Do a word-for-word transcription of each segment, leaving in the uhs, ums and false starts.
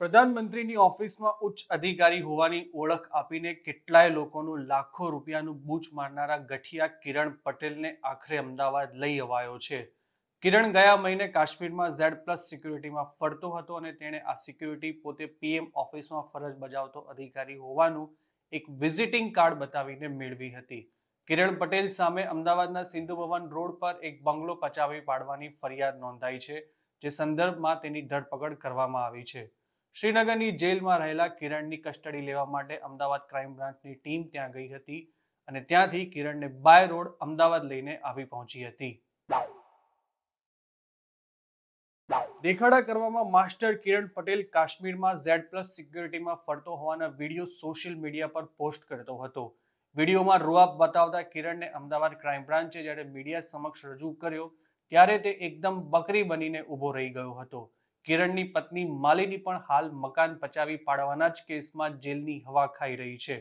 પ્રધાનમંત્રીની ઓફિસમાં ઉચ્ચ અધિકારી હોવાની ઓળખ આપીને કેટલાય લોકોનું લાખો રૂપિયાનું બૂચ મારનારા ગઠિયા કિરણ પટેલને આખરે અમદાવાદ લઈ અવાયો છે. કિરણ ગયા મહિને કાશ્મીરમાં ઝેડ પ્લસ સિક્યુરિટીમાં ફરતો હતો અને તેણે આ સિક્યુરિટી પોતે પીએમ ઓફિસમાં ફરજ બજાવતો અધિકારી હોવાનું એક વિઝિટિંગ કાર્ડ બતાવીને મેળવી હતી. કિરણ પટેલ સામે અમદાવાદના સિંધુ ભવન રોડ પર એક બંગલો પચાવી પાડવાની ફરિયાદ નોંધાઈ છે, જે સંદર્ભમાં તેની ધરપકડ કરવામાં આવી છે. श्रीनगरनी जेल में रहेला किरण की कस्टडी लेवा माटे अमदावाद क्राइम ब्रांच की टीम त्यां गई हती अने त्यांथी किरण ने बाय रोड अमदावाद लईने आवी पहोंची हती. देखाड़ा करवामां मास्टर किरण पटेल काश्मीर में Z+ सिक्योरिटी में फरतो होवाना वीडियो सोशल मीडिया पर पोस्ट करतो हतो. वीडियो में रुआब बतावता किरण ने अमदावाद क्राइम ब्रांचे ज्यारे मीडिया समक्ष रजू कर्यो त्यारे ते एकदम बकरी बनीने ऊभो रही गयो हतो. किरणनी पत्नी मालिनी पण हाल मकान पचावी पाड़वाना ज केसमां जेलनी हवा खाई रही छे.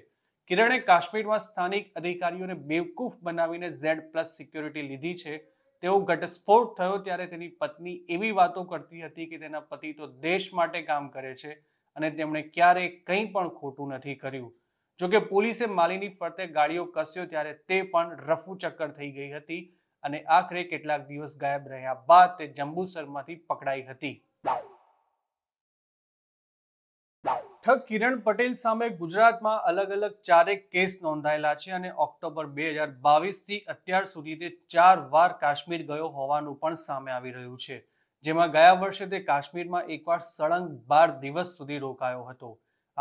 किरणे काश्मीरमां स्थानिक अधिकारीओने बेवकूफ बनावीने Z+ सिक्योरिटी लीधी छे. तेवो घटस्फोट थयो त्यारे तेनी पत्नी एवी वातो करती हती के तेना पति तो देश माटे काम करे छे अने तेमणे क्यारे कंई पण खोटुं नथी कर्युं. जो के पोलीसे मालिनी फरते गाड़ीओ कस्यो त्यारे ते पण रफू चक्कर थई गई हती अने आखरे केटलाक दिवस गायब रह्या बाद ते जंबूसरमांथी पकड़ाई हती. ठग किरण पटेल सामे गुजरात में अलग अलग चार केस नोंधायेला छे अने ऑक्टोबर दो हज़ार बाईस थी अत्यार सुधी ते चार वार काश्मीर गयो होवानुं पण सामे आवी रह्युं छे, जेमां गया वर्षे ते काश्मीर में एक वार सळंग बार दिवस सुधी रोकायो हतो.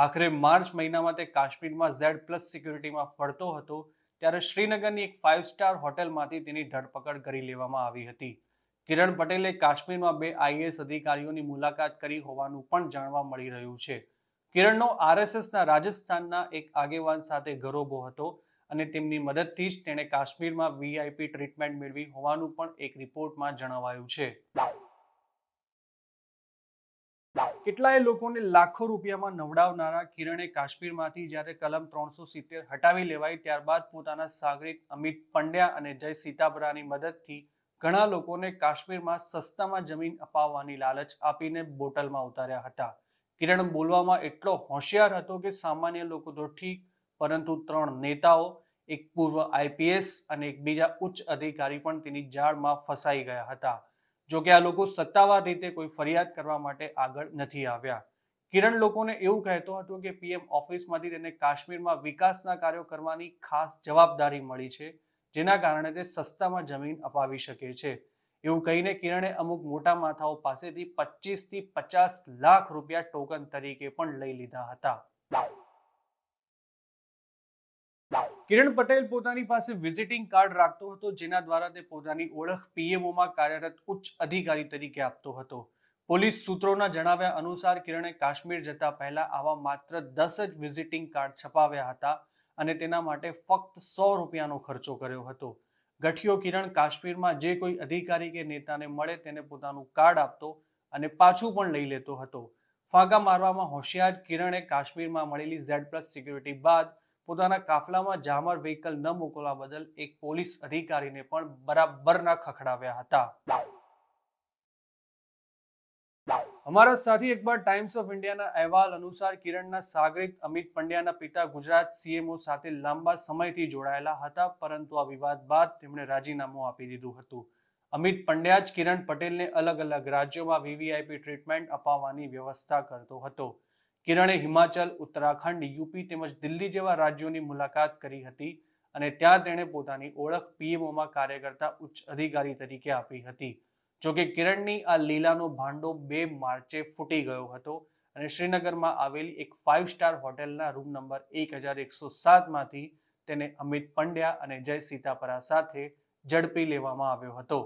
आखरे मार्च महीना में ते काश्मीर में Z+ सिक्योरिटी में फरतो हतो त्यारे श्रीनगरनी एक फाइव स्टार होटेल मांथी तेनी धरपकड़ करी लेवामां आवी हती. किरण पटेले काश्मीर में बे आईएएस अधिकारीओनी मुलाकात करी होवानुं पण जाणवा मळी रह्युं छे. किरणनो आरएसएस ना राजस्थानना एक आगेवान साथे गरोबो हतो अने तेमनी मददथी ज तेणे काश्मीरमां वीवीआईपी ट्रीटमेंट मेळवी होवानुं पण एक रिपोर्टमां जणावायुं छे. કેટલાય લોકોને લાખો રૂપિયામાં નવડાવનારા કિરણે કાશ્મીરમાંથી જ્યારે કલમ ત્રણ સો સિત્તેર હટાવી લેવાઈ ત્યારબાદ પોતાના સાગરીત અમિત પંડ્યા અને જય સિતાપરાની મદદથી ઘણા લોકોને કાશ્મીરમાં સસ્તામાં જમીન અપાવવાની લાલચ આપીને બોટલમાં ઉતાર્યા હતા. કિરણ બોલવામાં એટલો હોશિયાર હતો કે સામાન્ય લોકો તો ઠીક, પરંતુ ત્રણ નેતાઓ, એક પૂર્વ આઈપીએસ અને એક બીજા ઉચ્ચ અધિકારી પણ તેની જાળમાં ફસાઈ ગયા હતા. જો કે આ લોકો સત્તાવાર રીતે કોઈ ફરિયાદ કરવા માટે આગળ નથી આવ્યા. કિરણ લોકોને એવું કહેતો હતો કે પીએમ ઓફિસમાંથી તેને કાશ્મીરમાં વિકાસના કાર્યો કરવાની ખાસ જવાબદારી મળી છે, જેના કારણે તે સસ્તામાં જમીન અપાવી શકે છે. એવું કહીને કિરણે અમુક મોટા માથાઓ પાસેથી પચીસ થી પચાસ લાખ રૂપિયા ટોકન તરીકે પણ લઈ લીધા હતા. કિરણ પટેલ પોતાની પાસે વિઝિટિંગ કાર્ડ રાખતો હતો, જેના દ્વારા તે પોતાની ઓળખ પીએમઓમાં કાર્યરત ઉચ્ચ અધિકારી તરીકે આપતો હતો. પોલીસ સૂત્રોના જણાવ્યા અનુસાર કિરણે કાશ્મીર જતા પહેલા આવા માત્ર દસ જ વિઝિટિંગ કાર્ડ છપાવ્યા હતા અને તેના માટે ફક્ત સો રૂપિયાનો ખર્ચો કર્યો હતો. ગઠિયો કિરણ કાશ્મીરમાં જે કોઈ અધિકારી કે નેતાને મળે તેને પોતાનું કાર્ડ આપતો અને પાછું પણ લઈ લેતો હતો. ફાંકા મારવામાં હોશિયાર કિરણે કાશ્મીરમાં મળેલી Z+ સિક્યુરિટી બાદ પોતાના કાફલામાં જામર વ્હીકલ ન મોકલવા બદલ એક પોલીસ અધિકારીને પણ બરાબરના ખખડાવ્યા હતા. અમારા સાથી એકવાર ટાઈમ્સ ઓફ ઇન્ડિયાના અહેવાલ અનુસાર કિરણના સાગરીત અમિત પંડ્યાના પિતા ગુજરાત સીએમઓ સાથે લાંબા સમયથી જોડાયેલા હતા, પરંતુ આ વિવાદ બાદ તેમણે રાજીનામું આપી દીધું હતું. અમિત પંડ્યા જ કિરણ પટેલને અલગ અલગ રાજ્યોમાં વીવીઆઈપી ટ્રીટમેન્ટ અપાવવાની વ્યવસ્થા કરતો હતો. કિરણે હિમાચલ, ઉત્તરાખંડ, યુપી તેમજ દિલ્હી જેવા રાજ્યોની મુલાકાત કરી હતી અને ત્યાં તેણે પોતાની ઓળખ પીએમઓમાં કાર્ય કરતા ઉચ્ચ અધિકારી તરીકે આપી હતી. જોકે કિરણની આ લીલાનો ભાંડો બે માર્ચે ફૂટી ગયો હતો અને શ્રીનગરમાં આવેલી એક ફાઇવ સ્ટાર હોટેલના રૂમ નંબર એક હજાર એકસો સાતમાંથી તેને અમિત પંડ્યા અને જય સિતાપરા સાથે ઝડપી લેવામાં આવ્યો હતો.